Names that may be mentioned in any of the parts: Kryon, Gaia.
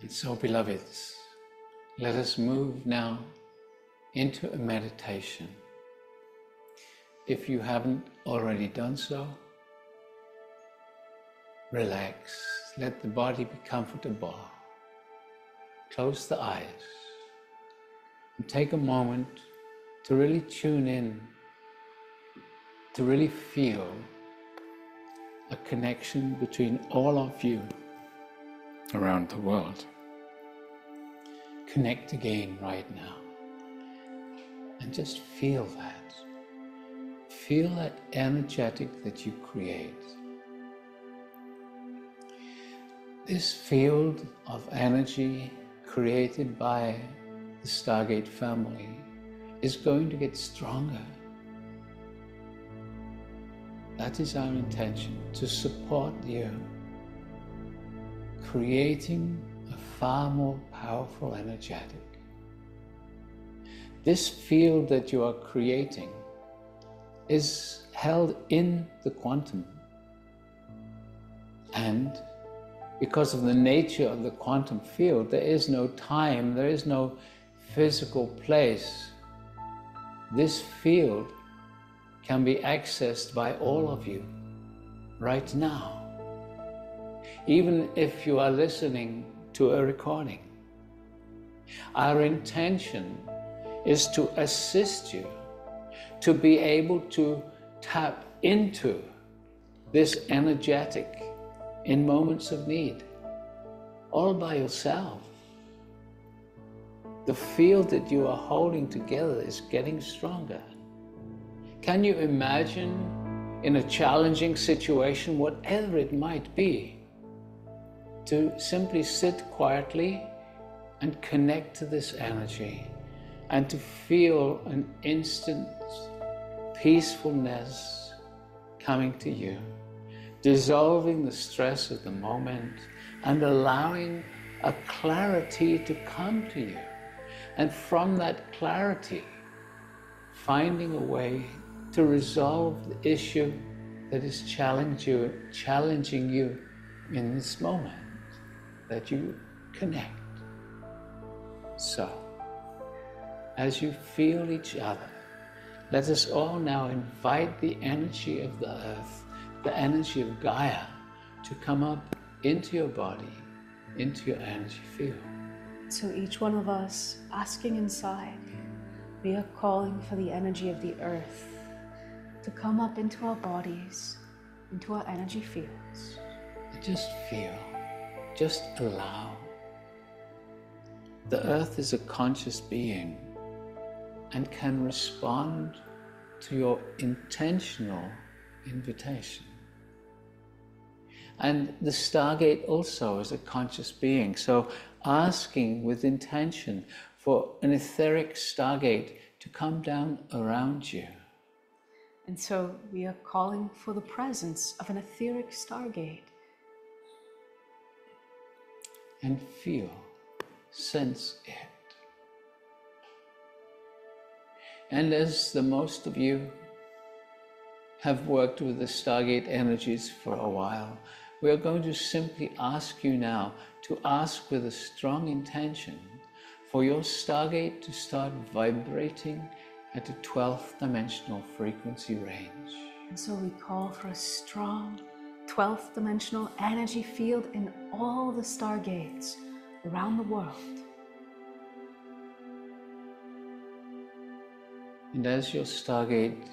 And so, beloveds, let us move now into a meditation. If you haven't already done so, relax. Let the body be comfortable. Close the eyes and take a moment to really tune in, to really feel a connection between all of you around the world. Connect again right now and just feel that. Feel that energetic that you create. This field of energy created by the Stargate family is going to get stronger. That is our intention, to support you, creating a far more powerful energetic. This field that you are creating is held in the quantum, and because of the nature of the quantum field, there is no time, there is no physical place. This field can be accessed by all of you right now, even if you are listening to a recording. Our intention is to assist you to be able to tap into this energetic in moments of need, all by yourself. The field that you are holding together is getting stronger. Can you imagine, in a challenging situation, whatever it might be, to simply sit quietly and connect to this energy and to feel an instant peacefulness coming to you, dissolving the stress of the moment and allowing a clarity to come to you, and from that clarity finding a way to resolve the issue that is challenging you in this moment that you connect. So, as you feel each other, let us all now invite the energy of the earth, the energy of Gaia, to come up into your body, into your energy field. So each one of us asking inside, we are calling for the energy of the earth to come up into our bodies, into our energy fields. Just feel, just allow. The earth is a conscious being and can respond to your intentional invitation. And the Stargate also is a conscious being, so asking with intention for an etheric Stargate to come down around you. And so we are calling for the presence of an etheric Stargate. And feel, sense it. And as the most of you have worked with the Stargate energies for a while, we are going to simply ask you now to ask with a strong intention for your Stargate to start vibrating at a 12th dimensional frequency range. And so we call for a strong 12th dimensional energy field in all the Stargates around the world. And as your Stargate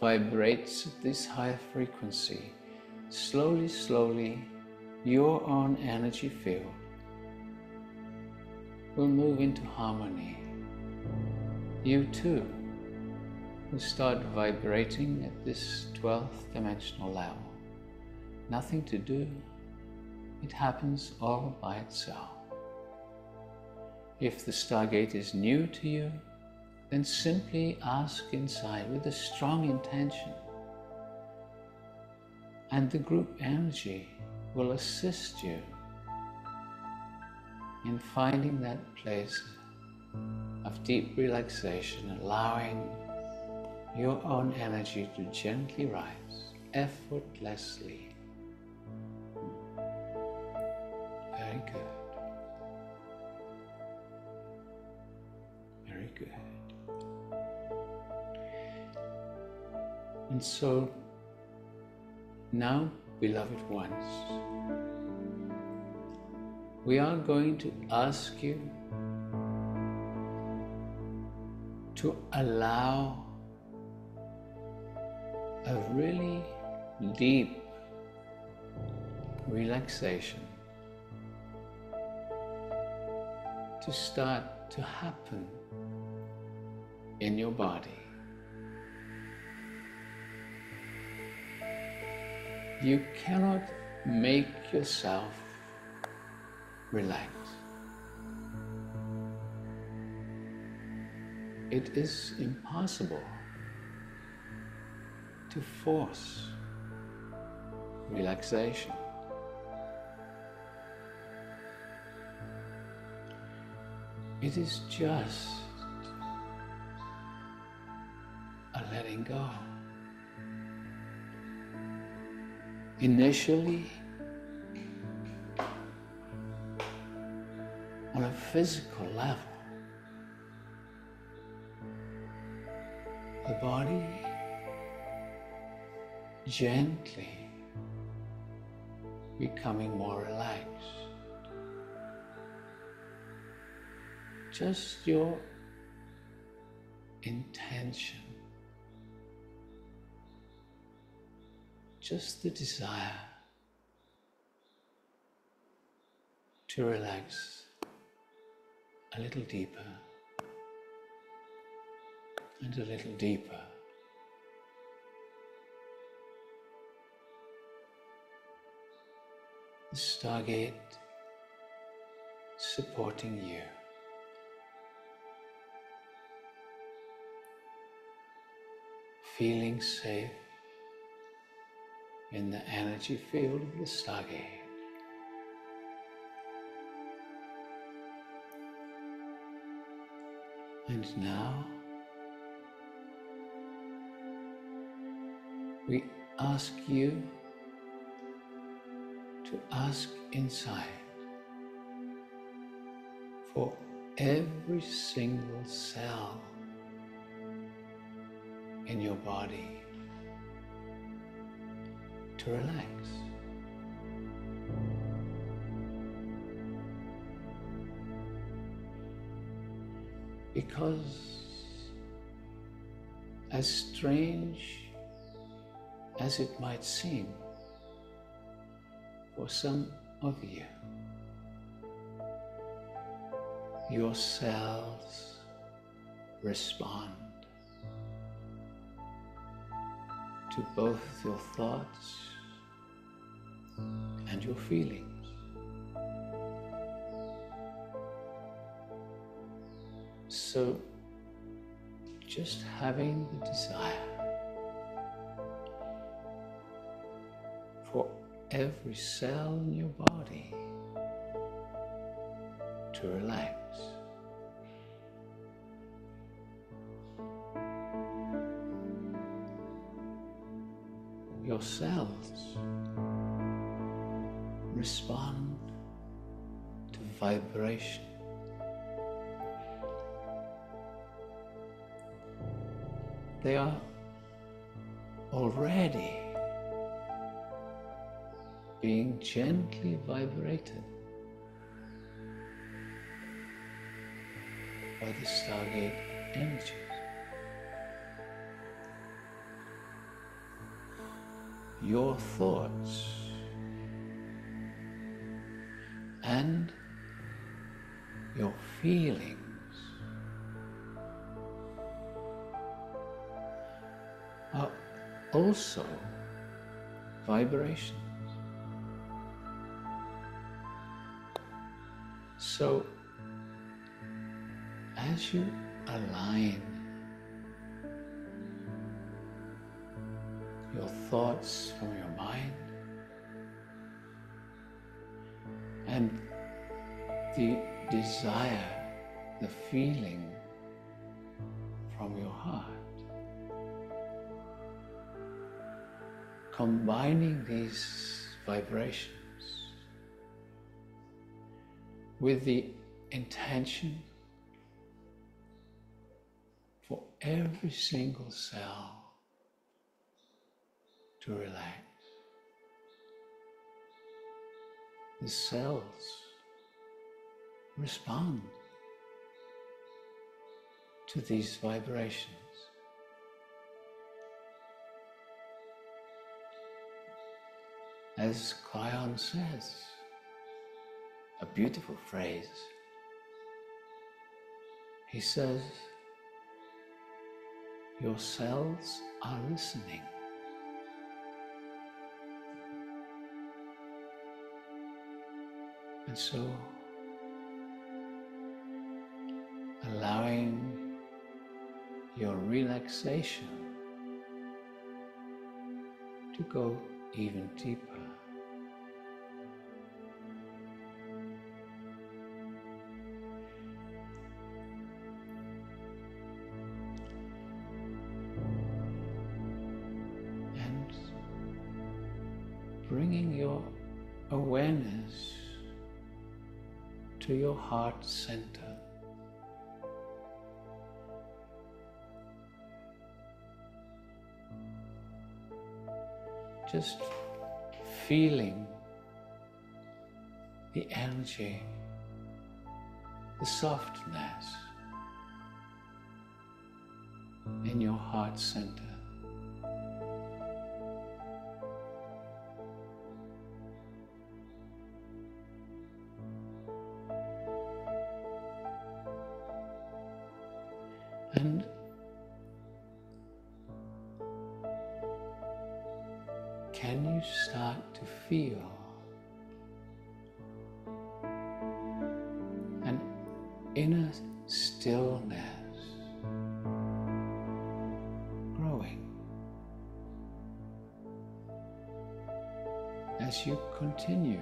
vibrates at this high frequency, slowly, slowly, your own energy field will move into harmony. You too will start vibrating at this 12th dimensional level. Nothing to do, it happens all by itself. If the Stargate is new to you, then simply ask inside with a strong intention, and the group energy will assist you in finding that place of deep relaxation, allowing your own energy to gently rise, effortlessly. Very good. And so, now, beloved ones, we are going to ask you to allow a really deep relaxation to start to happen in your body. You cannot make yourself relax. It is impossible to force relaxation. It is just a letting go. Initially, on a physical level, the body gently becoming more relaxed. Just your intention, just the desire to relax a little deeper and a little deeper. The stargate supporting you. Feeling safe in the energy field of the stargate. And now, we ask you to ask inside for every single cell in your body to relax. Because as strange as it might seem for some of you, your cells respond to both your thoughts and your feelings. So just having the desire for every cell in your body to relax. Your cells respond to vibration. They are already being gently vibrated by the stargate energies. Your thoughts and your feelings are also vibrations. So, as you align your thoughts from your mind and the desire, the feeling from your heart, combining these vibrations with the intention for every single cell to relax. The cells respond to these vibrations. As Kryon says, a beautiful phrase, he says, your cells are listening. And so, allowing your relaxation to go even deeper. And bringing your awareness to your heart center. Just feeling the energy, the softness in your heart center. And can you start to feel an inner stillness growing as you continue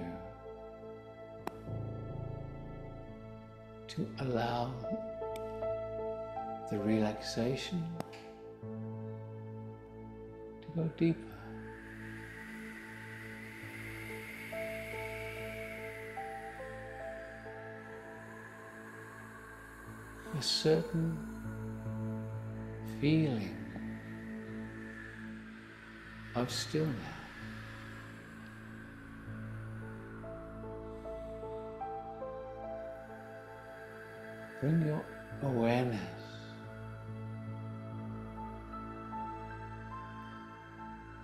to allow the relaxation to go deeper? A certain feeling of stillness. Bring your awareness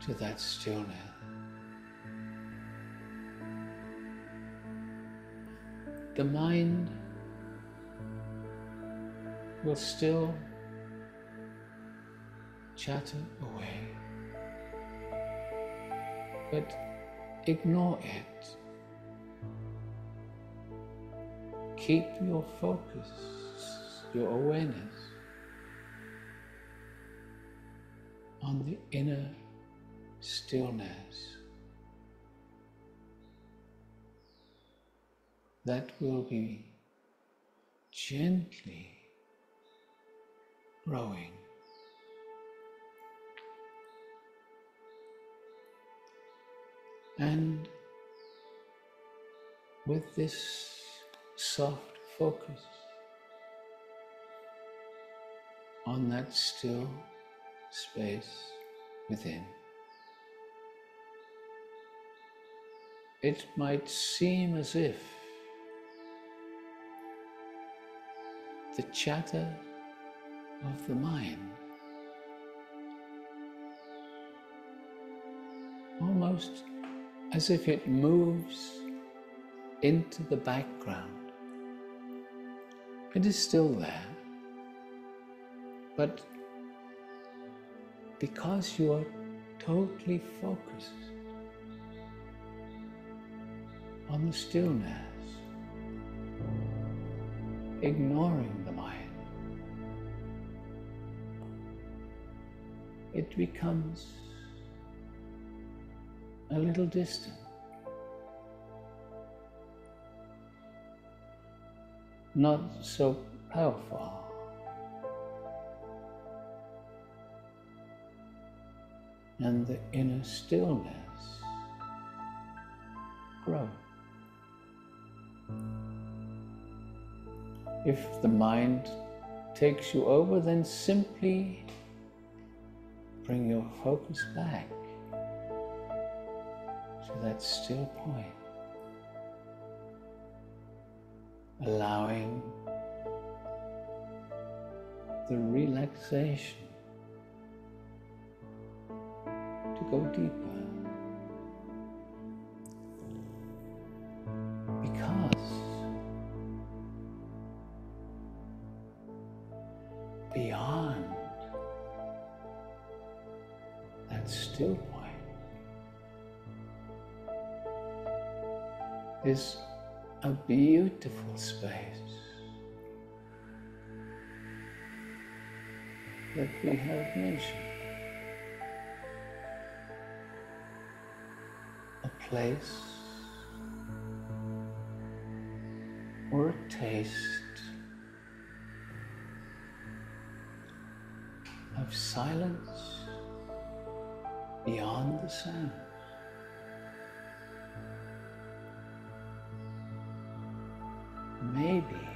to that stillness. The mind will still chatter away, but ignore it. Keep your focus, your awareness on the inner stillness that will be gently growing. And with this soft focus on that still space within, it might seem as if the chatter of the mind almost as if it moves into the background. It is still there, but because you are totally focused on the stillness, ignoring the mind, it becomes a little distant, not so powerful. And the inner stillness grows. If the mind takes you over, then simply bring your focus back that still point, allowing the relaxation to go deeper, because beyond that still point is a beautiful space that we have mentioned. A place or a taste of silence beyond the sound. Maybe,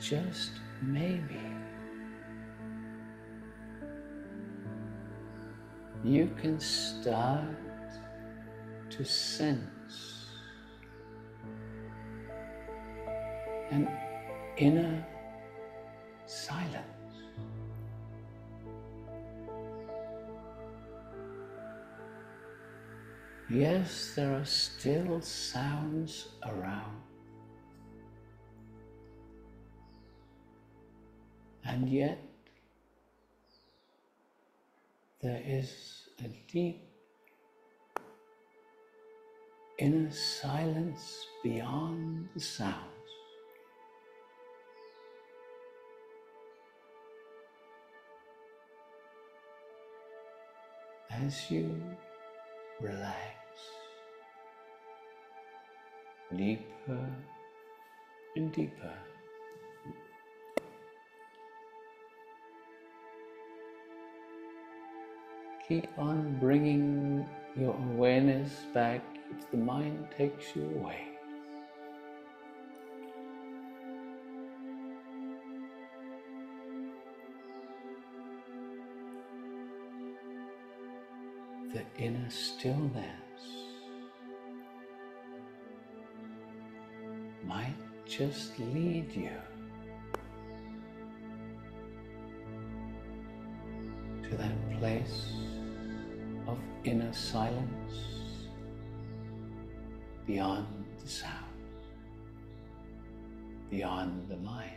just maybe, you can start to sense an inner silence, yes, there are still sounds around. And yet, there is a deep inner silence beyond the sounds. As you relax deeper and deeper, keep on bringing your awareness back if the mind takes you away. The inner stillness might just lead you to that place of inner silence beyond the sound, beyond the mind.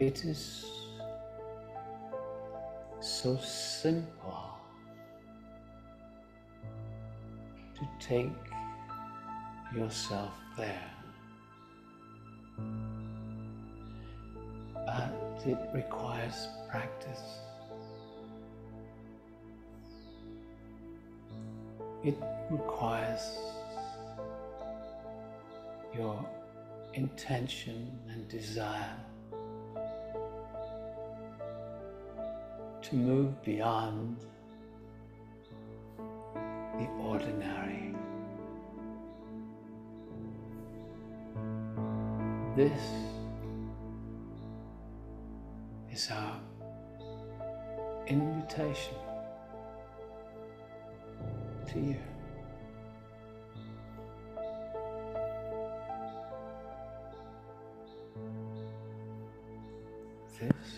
It is so simple to take yourself there, but it requires practice. It requires your intention and desire to move beyond the ordinary. This is our invitation to you. This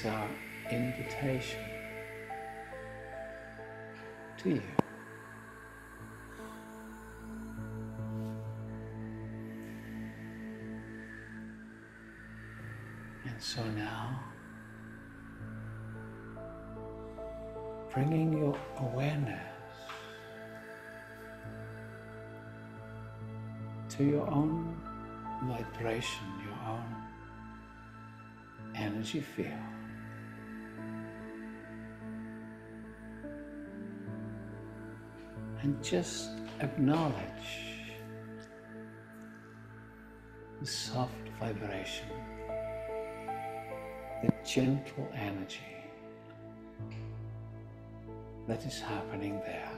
is our invitation to you. And so now, bringing your awareness to your own vibration, your own energy field. And just acknowledge the soft vibration, the gentle energy that is happening there.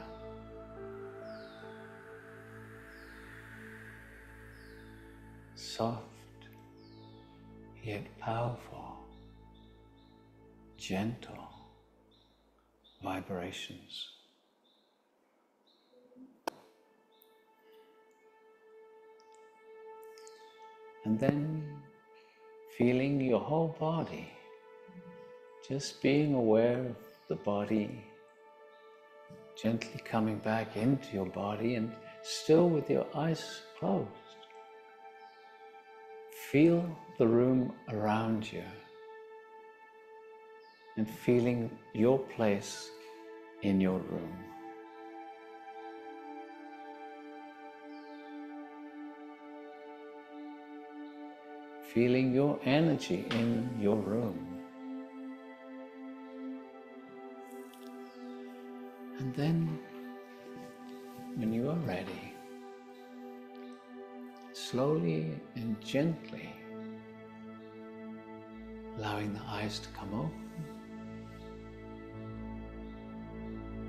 Soft yet powerful, gentle vibrations. And then feeling your whole body, just being aware of the body, gently coming back into your body and still with your eyes closed. Feel the room around you and feeling your place in your room. Feeling your energy in your room. And then, when you are ready, slowly and gently allowing the eyes to come open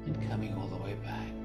and coming all the way back.